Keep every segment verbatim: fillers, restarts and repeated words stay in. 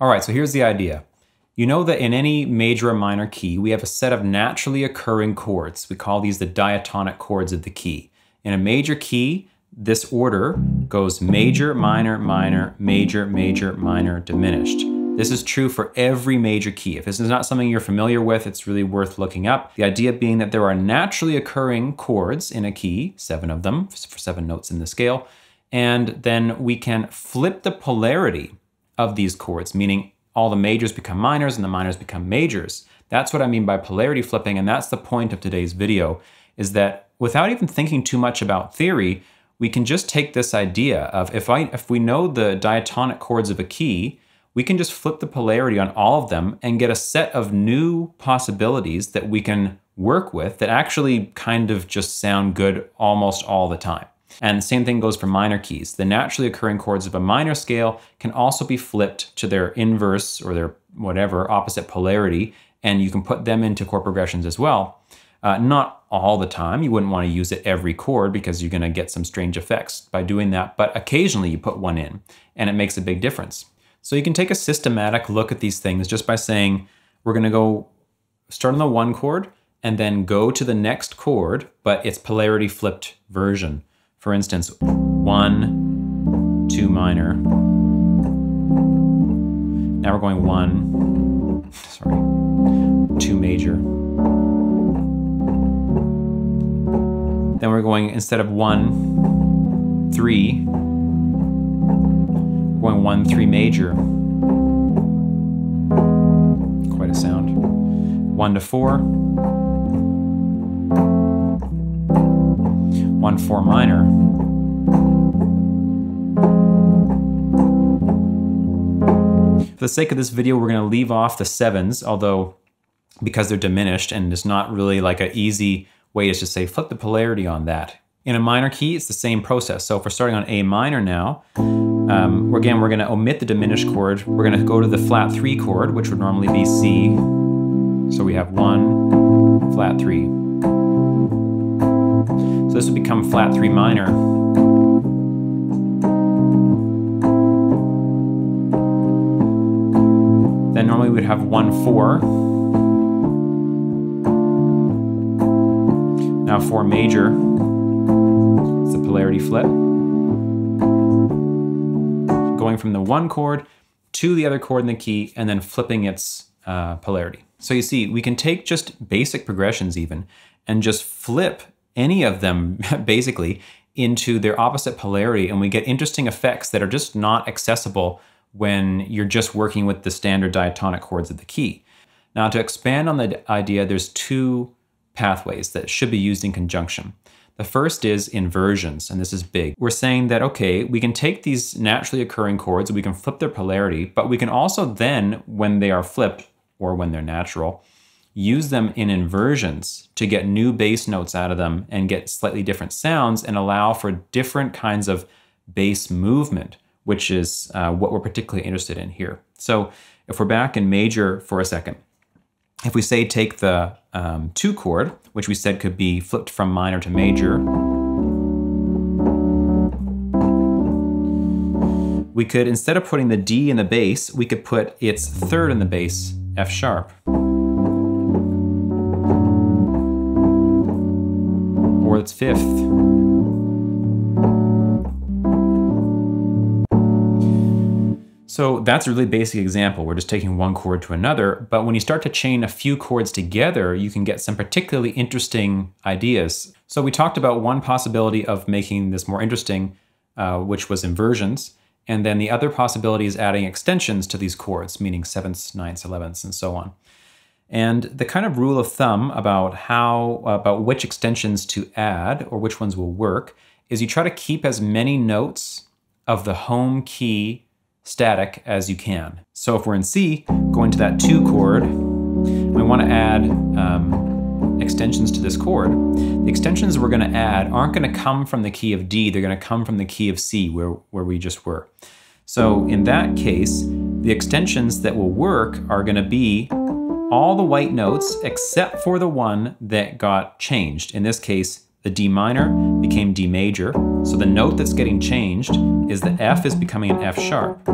All right, so here's the idea. You know that in any major or minor key, we have a set of naturally occurring chords. We call these the diatonic chords of the key. In a major key, this order goes major, minor, minor, major, major, minor, diminished. This is true for every major key. If this is not something you're familiar with, it's really worth looking up. The idea being that there are naturally occurring chords in a key, seven of them, for seven notes in the scale, and then we can flip the polarity of these chords, meaning all the majors become minors and the minors become majors. That's what I mean by polarity flipping, and that's the point of today's video, is that without even thinking too much about theory, we can just take this idea of if, I, if we know the diatonic chords of a key, we can just flip the polarity on all of them and get a set of new possibilities that we can work with that actually kind of just sound good almost all the time. And the same thing goes for minor keys. The naturally occurring chords of a minor scale can also be flipped to their inverse or their whatever opposite polarity, and you can put them into chord progressions as well. Uh, not all the time. You wouldn't want to use it every chord because you're going to get some strange effects by doing that, but occasionally you put one in and it makes a big difference. So you can take a systematic look at these things just by saying, we're going to go start on the one chord and then go to the next chord, but it's polarity flipped version. For instance, one, two minor. Now we're going one, sorry, two major. Then we're going, instead of one, three, we're going one, three major. Quite a sound. One to four. One, four minor. For the sake of this video, we're going to leave off the sevens, although because they're diminished and it's not really like an easy way to just say flip the polarity on that. In a minor key, it's the same process. So if we're starting on A minor now, um, again, we're going to omit the diminished chord. We're going to go to the flat three chord, which would normally be C. So we have one, flat three. So this would become flat three minor. Then normally we'd have one four. Now four major. It's the polarity flip. Going from the one chord to the other chord in the key and then flipping its uh, polarity. So you see, we can take just basic progressions even and just flip any of them basically into their opposite polarity, and we get interesting effects that are just not accessible when you're just working with the standard diatonic chords of the key. Now, to expand on the idea, there's two pathways that should be used in conjunction. The first is inversions, and this is big. We're saying that, okay, we can take these naturally occurring chords, we can flip their polarity, but we can also then, when they are flipped or when they're natural, use them in inversions to get new bass notes out of them and get slightly different sounds and allow for different kinds of bass movement, which is uh, what we're particularly interested in here. So if we're back in major for a second, if we say take the um, two chord, which we said could be flipped from minor to major, we could, instead of putting the D in the bass, we could put its third in the bass, F sharp. Its fifth. So that's a really basic example. We're just taking one chord to another, but when you start to chain a few chords together, you can get some particularly interesting ideas. So we talked about one possibility of making this more interesting, uh, which was inversions, and then the other possibility is adding extensions to these chords, meaning sevenths, ninths, elevenths, and so on. And the kind of rule of thumb about how about which extensions to add or which ones will work is you try to keep as many notes of the home key static as you can. So if we're in C, going to that two chord, we want to add um, extensions to this chord. The extensions we're going to add aren't going to come from the key of D, they're going to come from the key of C where, where we just were. So in that case, the extensions that will work are going to be all the white notes except for the one that got changed. In this case, the D minor became D major. So the note that's getting changed is the F is becoming an F sharp.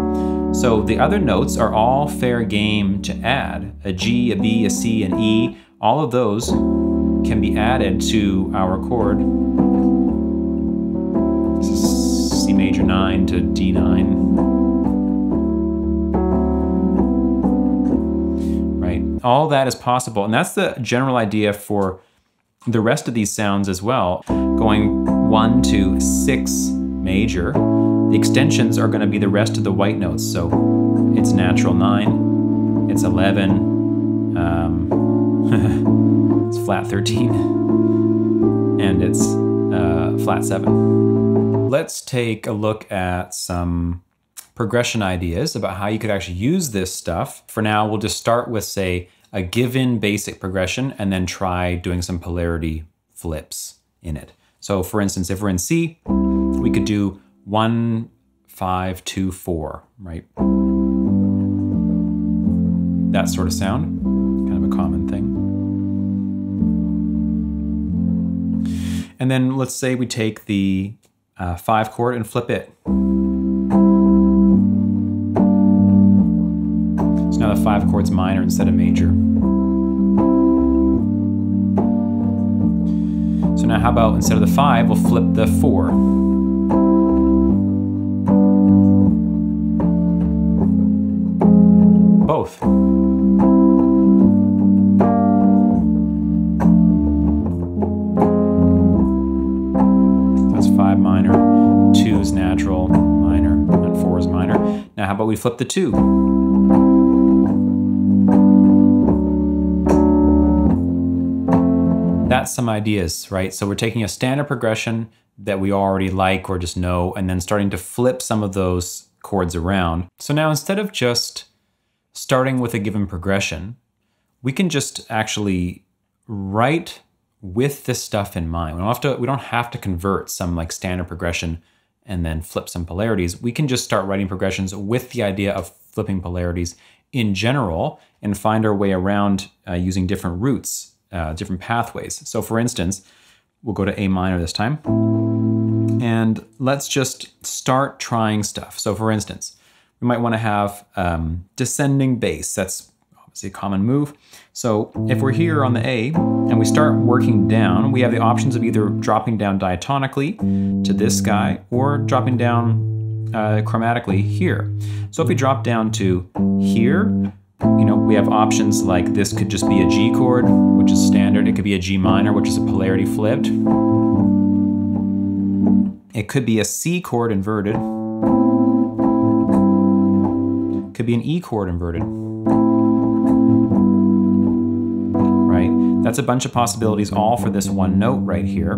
So the other notes are all fair game to add. A G, a B, a C, an E, all of those can be added to our chord. This is C major nine to D nine. Right? All that is possible, and that's the general idea for the rest of these sounds as well. Going one to six major, the extensions are going to be the rest of the white notes. So it's natural nine, it's eleven, um, it's flat thirteen, and it's uh, flat seven. Let's take a look at some progression ideas about how you could actually use this stuff. For now, we'll just start with, say, a given basic progression and then try doing some polarity flips in it. So for instance, if we're in C, we could do one, five, two, four, right? That sort of sound, kind of a common thing. And then let's say we take the uh, five chord and flip it. So now the five chord's minor instead of major. So now how about instead of the five, we'll flip the four. Both. That's five minor, two is natural, minor, and four is minor. Now how about we flip the two? That's some ideas, right? So we're taking a standard progression that we already like or just know, and then starting to flip some of those chords around. So now instead of just starting with a given progression, we can just actually write with this stuff in mind. We don't have to, we don't have to convert some like standard progression and then flip some polarities. We can just start writing progressions with the idea of flipping polarities in general and find our way around uh, using different routes, uh, different pathways. So for instance, we'll go to A minor this time. And let's just start trying stuff. So for instance, we might want to have um, descending bass. That's obviously a common move. So if we're here on the A and we start working down, we have the options of either dropping down diatonically to this guy or dropping down uh, chromatically here. So if we drop down to here, you know, we have options like this could just be a G chord, which is standard. It could be a G minor, which is a polarity flipped. It could be a C chord inverted. Could be an E chord inverted, right? That's a bunch of possibilities all for this one note right here.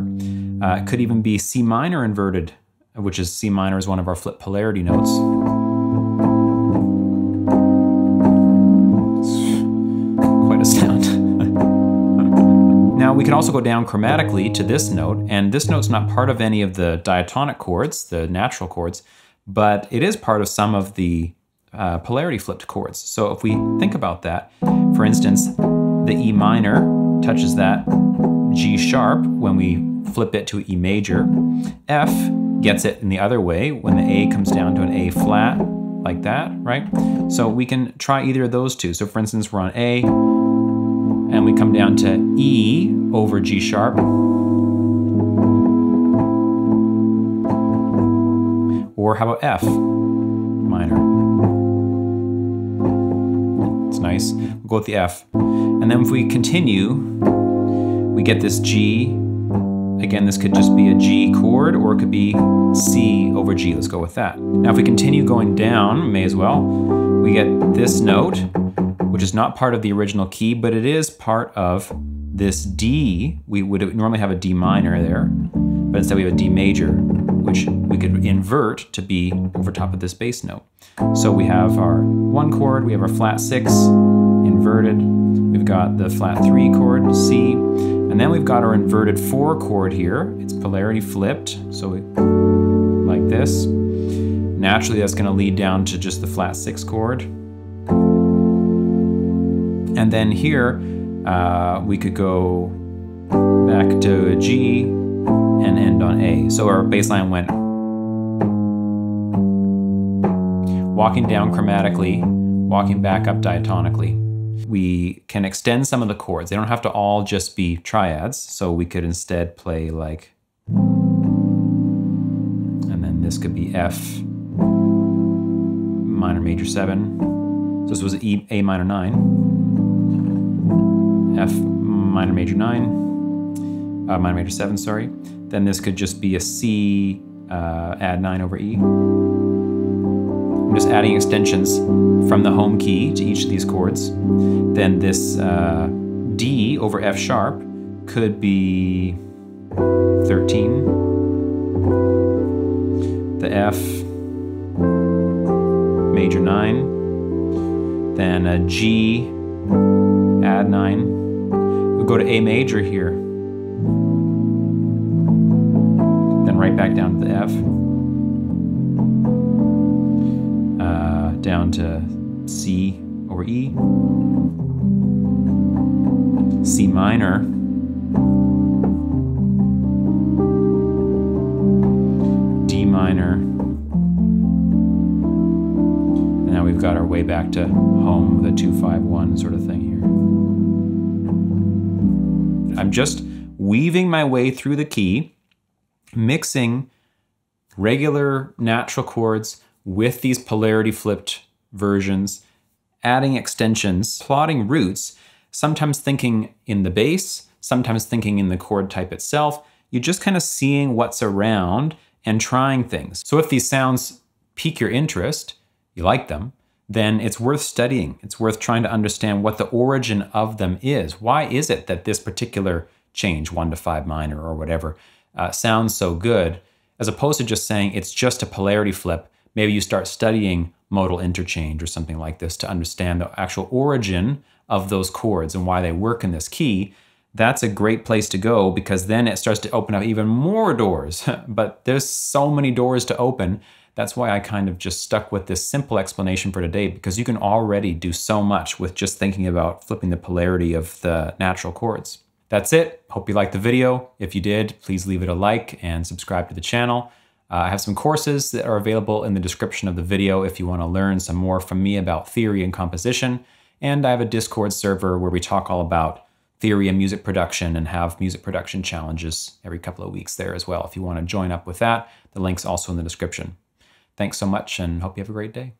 Uh, it could even be C minor inverted, which is C minor is one of our flip polarity notes. Quite a sound. Now we can also go down chromatically to this note, and this note's not part of any of the diatonic chords, the natural chords, but it is part of some of the Uh, polarity flipped chords. So if we think about that, for instance, the E minor touches that G sharp when we flip it to E major. F gets it in the other way when the A comes down to an A flat, like that, right? So we can try either of those two. So for instance, we're on A, and we come down to E over G sharp, or how about F minor? Nice. We'll go with the F. And then if we continue, we get this G. Again, this could just be a G chord, or it could be C over G. Let's go with that. Now if we continue going down, may as well, we get this note, which is not part of the original key, but it is part of this D. We would normally have a D minor there, but instead we have a D major, which we could invert to be over top of this bass note. So we have our one chord, we have our flat six, inverted, we've got the flat three chord, C, and then we've got our inverted four chord here. It's polarity flipped, so we, like this. Naturally, that's gonna lead down to just the flat six chord. And then here, uh, we could go back to a G, and end on A. So our bass line went walking down chromatically, walking back up diatonically. We can extend some of the chords. They don't have to all just be triads, so we could instead play like, and then this could be F, minor major seven. So this was E, A minor nine, F minor major nine, uh, minor major seven, sorry. Then this could just be a C, uh, add nine over E. I'm just adding extensions from the home key to each of these chords. Then this uh, D over F sharp could be thirteen, the F, major nine, then a G, add nine. We'll go to A major here, then right back down to the F. Down to C over E, C minor, D minor, and now we've got our way back to home with a two five one sort of thing here. I'm just weaving my way through the key, mixing regular natural chords with these polarity flipped versions, adding extensions, plotting roots, sometimes thinking in the bass, sometimes thinking in the chord type itself. You're just kind of seeing what's around and trying things. So if these sounds pique your interest, you like them, then it's worth studying. It's worth trying to understand what the origin of them is. Why is it that this particular change, one to five minor or whatever, uh, sounds so good, as opposed to just saying it's just a polarity flip. Maybe you start studying modal interchange or something like this to understand the actual origin of those chords and why they work in this key. That's a great place to go, because then it starts to open up even more doors. But there's so many doors to open. That's why I kind of just stuck with this simple explanation for today, because you can already do so much with just thinking about flipping the polarity of the natural chords. That's it. Hope you liked the video. If you did, please leave it a like and subscribe to the channel. Uh, I have some courses that are available in the description of the video if you want to learn some more from me about theory and composition. And I have a Discord server where we talk all about theory and music production and have music production challenges every couple of weeks there as well. If you want to join up with that, the link's also in the description. Thanks so much, and hope you have a great day.